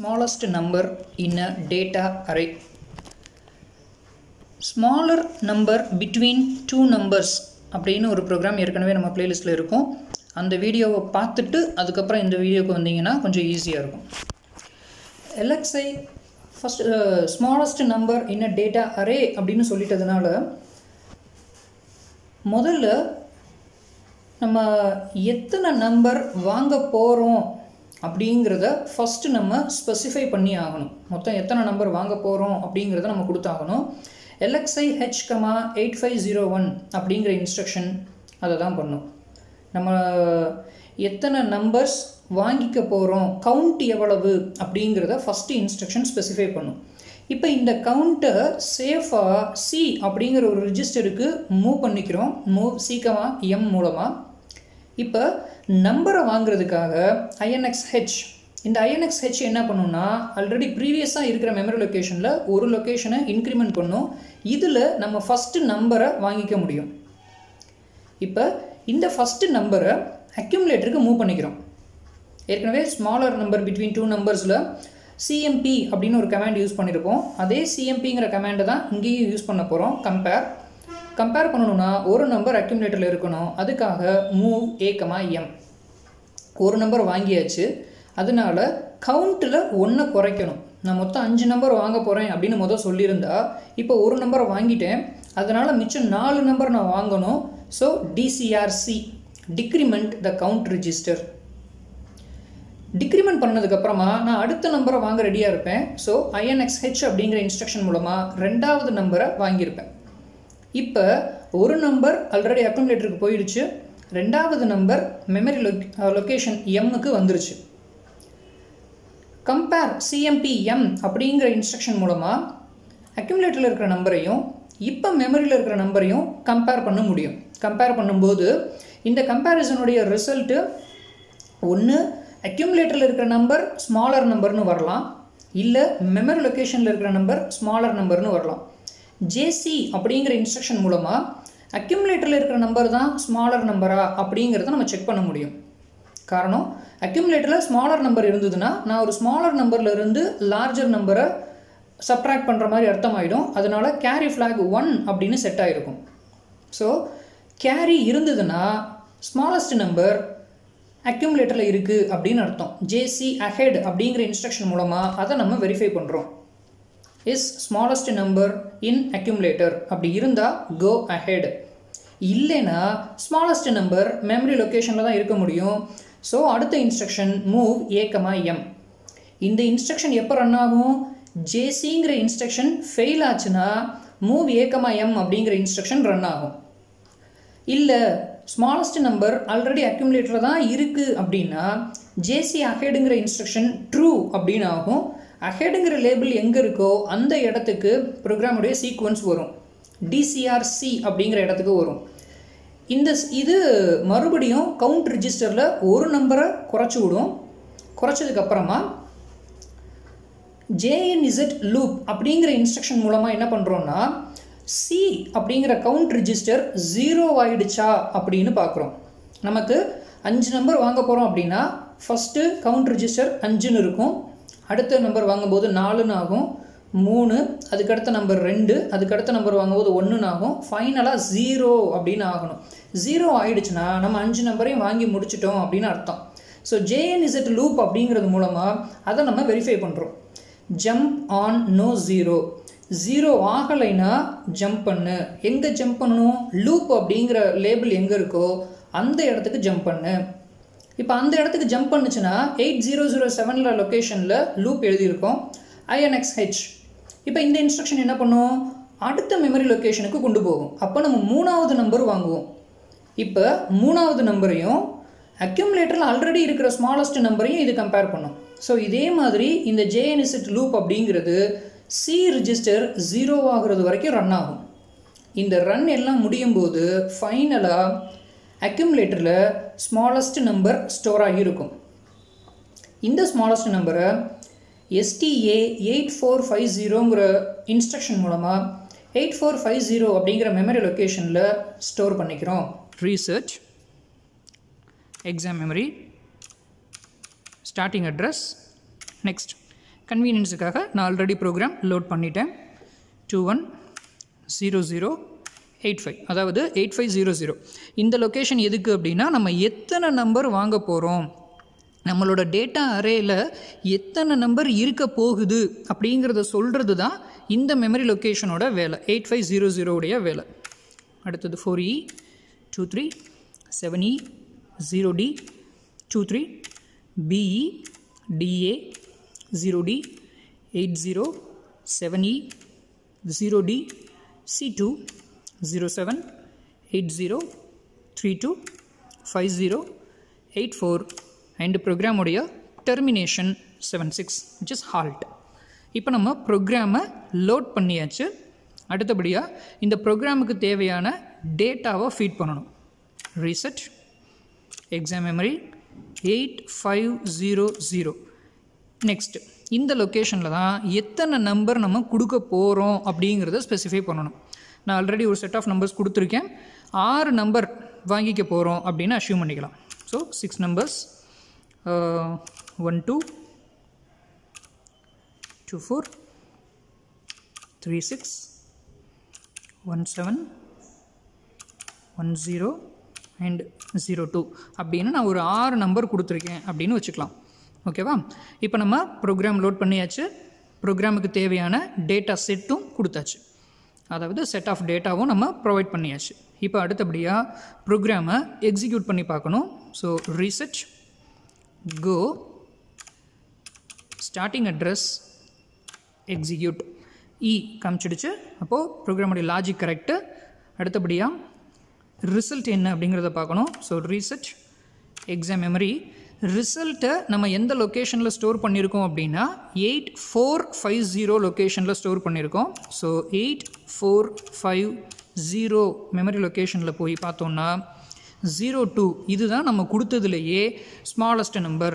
Smallest number in a data array. Smaller number between two numbers அப்படினு ஒரு program ஏற்கனவே நம்ம playlist ல இருக்கும். அந்த வீடியோவை பார்த்துட்டு அதுக்கு அப்புறம் இந்த வீடியோக்கு வந்தீங்கன்னா கொஞ்சம் ஈஸியா இருக்கும். LXI first smallest number in a data array அப்படினு சொல்லிட்டதனால முதல்ல நம்ம எத்தனை நம்பர் வாங்க போறோம் அப்படிங்கறத ஃபர்ஸ்ட் நம்ம ஸ்பெசிஃபை பண்ணி ஆகணும் மொத்தம் எத்தனை நம்பர் வாங்க போறோம் அப்படிங்கறத நம்ம கொடுத்தாகணும் LXI H, 8501 அப்படிங்கற இன்ஸ்ட்ரக்ஷன் அத தான் பண்ணோம் நம்ம எத்தனை நம்பர்ஸ் வாங்கிக்க போறோம் கவுண்ட் எவ்வளவு அப்படிங்கறத ஃபர்ஸ்ட் இன்ஸ்ட்ரக்ஷன் ஸ்பெசிஃபை பண்ணும் இப்போ இந்த கவுண்டர் சேஃபா C அப்படிங்கற ஒரு ரெஜிஸ்டருக்கு மூவ் பண்ணிக்கிறோம் மூவ் C, M மூலமா இப்போ நம்பரை வாங்குறதுக்காக INXH இந்த INXH என்ன பண்ணும்னா ஆல்ரெடி previous ஆ இருக்கிற மெமரி லொகேஷன்ல ஒரு லொகேஷனை இன்கிரிமென்ட் பண்ணும் இதுல நம்ம ஃபர்ஸ்ட் நம்பரை வாங்கிக்க முடியும் இப்போ இந்த ஃபர்ஸ்ட் நம்பரை அக்யூமுலேட்டருக்கு மூவ் பண்ணிக்கிறோம் ஏற்கனவே ஸ்மாலர் நம்பர் between two நம்பர்ஸ்ல CMP அப்படின ஒரு கமாண்ட் யூஸ் பண்ணிருப்போம் அதே CMPங்கற கமாண்ட தான் இங்கேயும் யூஸ் பண்ண போறோம் compare பண்ணனும்னா ஒரு நம்பர் அக்யூமுலேட்டர்ல இருக்கணும் அதுக்காக move a, m ஒரு நம்பர் வாங்கியாச்சு அதனால கவுண்ட்ல 1 குறைக்கணும் நான் மொத்தம் 5 நம்பர் வாங்க போறேன் அப்படினு முத சொல்லிருந்தா இப்போ ஒரு நம்பர் வாங்கிட்டேன் அதனால மிச்சம் 4 நம்பர் நான் வாங்கணும் so DCRC decrement the count register decrement பண்ணதுக்கு அப்புறமா நான் அடுத்த நம்பரை வாங்க ரெடியா இருப்பேன் சோ INXH அப்படிங்கற இன்ஸ்ட்ரக்ஷன் மூலமா இரண்டாவது நம்பரை வாங்கி இருப்பேன் இப்போ ஒரு நம்பர் ஆல்ரெடி அக்குமுலேட்டருக்கு போயிடுச்சு இரண்டாவது நம்பர் மெமரி லொகேஷன் M க்கு வந்துருச்சு கம்பேர் CMP M அப்படிங்கற இன்ஸ்ட்ரக்ஷன் மூலமா அக்குமுலேட்டர்ல இருக்கிற நம்பரையும் இப்போ மெமரில இருக்கிற நம்பரையும் கம்பேர் பண்ண முடியும் கம்பேர் பண்ணும்போது இந்த கம்பரிசன் உடைய ரிசல்ட் ஒன்னு அக்யூமுலேட்டர்ல இருக்கிற நம்பர் ஸ்மாலர் நம்பர்னு வரலாம் இல்ல மெமரி லொகேஷன்ல இருக்கிற நம்பர் ஸ்மாலர் நம்பர்னு வரலாம் JC அப்படிங்கற இன்ஸ்ட்ரக்ஷன் மூலமா அக்யூமுலேட்டர்ல இருக்கிற நம்பர் தான் ஸ்மாலர் நம்பரா அப்படிங்கறத நம்ம செக் பண்ண முடியும் காரணம் அக்யூமுலேட்டர்ல ஸ்மாலர் நம்பர் இருந்ததுனா நான் ஒரு ஸ்மாலர் நம்பர்ல இருந்து லார்ஜர் நம்பரை சப்ட்ராக்ட் பண்ற மாதிரி அர்த்தம் ஆயிடும் அதனால கேரி flag 1 அப்படினு செட் ஆயிருக்கும் சோ கேரி இருந்ததுனா ஸ்மாலஸ்ட் நம்பர் அக்யூமுலேட்டர்ல இருக்கு அப்படின அர்த்தம் JC ahead அப்படிங்கற இன்ஸ்ட்ரக்ஷன் மூலமா அத நம்ம வெரிஃபை பண்றோம் is smallest number in accumulator அப்படி இருந்தா go ahead இல்லனா smallest number memory locationல தான் இருக்க முடியும் சோ அடுத்த இன்ஸ்ட்ரக்ஷன் move a, m இந்த இன்ஸ்ட்ரக்ஷன் எப்ப ரன் ஆகும் JCங்கற இன்ஸ்ட்ரக்ஷன் ஃபெயில் ஆச்சுனா move a, m அப்படிங்கற இன்ஸ்ட்ரக்ஷன் ரன் ஆகும் இல்ல smallest number already accumulator தான் இருக்கு அப்படினா JC aheadங்கற இன்ஸ்ட்ரக்ஷன் true அப்படின ஆகும் aheadங்கற லேபிள் எங்க இருக்கோ அந்த இடத்துக்கு புரோகிராம் உடைய சீக்வென்ஸ் வரும் DCRC அப்படிங்கற இடத்துக்கு வரும் இந்த இது மறுபடியும் கவுண்ட் ரெஜிஸ்டர்ல ஒரு நம்பரை குறைச்சு விடும் குறைச்சதுக்கு அப்புறமா JNZ loop அப்படிங்கற இன்ஸ்ட்ரக்ஷன் மூலமா என்ன பண்றோம்னா C அப்படிங்கற கவுண்ட் ரெஜிஸ்டர் 0 ஆயிடுச்சா அப்படினு பார்க்கிறோம் நமக்கு 5 நம்பர் வாங்க போறோம் அப்படினா ஃபர்ஸ்ட் கவுண்ட் ரெஜிஸ்டர் 5 னு இருக்கும் அடுத்த நம்பர் வாங்கும்போது 4 னு ஆகும் 3 அதுக்கு அடுத்த நம்பர் 2 அதுக்கு அடுத்த நம்பர் வாங்கும்போது 1 னு ஆகும் ஃபைனலா 0 அப்படினு ஆகணும் 0 ஆயிடுச்சுனா நம்ம 5 நம்பரையும் வாங்கி முடிச்சிட்டோம் அப்படினு அர்த்தம் சோ JNZ loop அப்படிங்கிறது மூலமா அத நம்ம வெரிஃபை பண்றோம் jump on no 0 0 ஆகலைனா ஜம்ப் பண்ணு எங்க ஜம்ப் பண்ணனும் லூப் அப்படிங்கற லேபிள் எங்க இருக்கோ அந்த இடத்துக்கு ஜம்ப் பண்ணு இப்போ அந்த இடத்துக்கு ஜம்ப் பண்ணுச்சுனா 8007ல லொகேஷன்ல லூப் எழுதி இருக்கும் INXH இப்போ இந்த இன்ஸ்ட்ரக்ஷன் என்ன பண்ணும் அடுத்த மெமரி லொகேஷனுக்கு கொண்டு போகும் அப்ப நம்ம மூணாவது நம்பர் வாங்குவோம் இப்போ மூணாவது நம்பரையும் அக்யூமுலேட்டர்ல ஆல்ரெடி இருக்கிற ஸ்மாலஸ்ட் நம்பரையும் இது கம்பேர் பண்ணும் சோ இதே மாதிரி இந்த JNS லூப் அப்படிங்கிறது C register 0 ஆகிறது வரைக்கும் ரன் ஆகும் இந்த ரன் எல்லாம் முடியும்போது ஃபைனலா அக்யூமுலேட்டர்ல ஸ்மாலஸ்ட் நம்பர் ஸ்டோர் ஆகி இருக்கும் இந்த ஸ்மாலஸ்ட் நம்பரை sta 8450 ங்கற இன்ஸ்ட்ரக்ஷன் மூலமா 8450 அப்படிங்கற மெமரி லொகேஷன்ல ஸ்டோர் பண்ணிக்கிறோம் research exam memory starting address next convenience kaga na already program load panniten 210085 adavadhu 8500 inda location edukku appadina nama ethana number vaanga porom நம்மளோட data அரேல எத்தனை நம்பர் இருக்க போகுது அப்படிங்கறத சொல்றது தான் இந்த மெமரி லொகேஷனோட வேலை 8500 உடைய வேலை அடுத்து 4E 23 7E 0D 23 BE DA 0D 80 7E 0D C2 07 80 32 50 84 and program உடைய termination 76 which is halt. இப்போ நம்ம program load பண்ணியாச்சு. அடுத்தபடியா இந்த programக்கு தேவையான டேட்டாவை feed பண்ணனும். Reset exam memory 8500. Next இந்த locationல தான் எத்தனை நம்பர் நம்ம கொடுக்க போறோம் அப்படிங்கறதை ஸ்பெசிஃபை பண்ணனும். நான் ஆல்ரெடி ஒரு செட் ஆஃப் நம்பர்ஸ் கொடுத்திருக்கேன். 6 நம்பர் வாங்கிக்க போறோம் அப்படினு அஸ்யூம் பண்ணிக்கலாம். So 6 numbers 1 2 2 4 3 6 1 7 1 0 and 0 2 அப்படினா நான் ஒரு 6 நம்பர் கொடுத்திருக்கேன் அப்படினு வெச்சுக்கலாம் ஓகேவா இப்போ நம்ம program load பண்ணியாச்சு programக்கு தேவையான data setம் கொடுத்தாச்சு அதாவது set of dataவும் நம்ம provide பண்ணியாச்சு இப்போ அடுத்தபடியா programஐ execute பண்ணி பார்க்கணும் so reset go starting address execute e காமிச்சிடுச்சு அப்போ program உடைய logic correct அடுத்தபடியா result என்ன அப்படிங்கறத பார்க்கணும் so reset exam memory result நம்ம எந்த locationல store பண்ணிருக்கோம் அப்படினா 8450 locationல store பண்ணிருக்கோம் so 8450 memory locationல போய் பார்த்தோம்னா 02 இதுதான் நம்ம கொடுத்ததிலேயே smallest number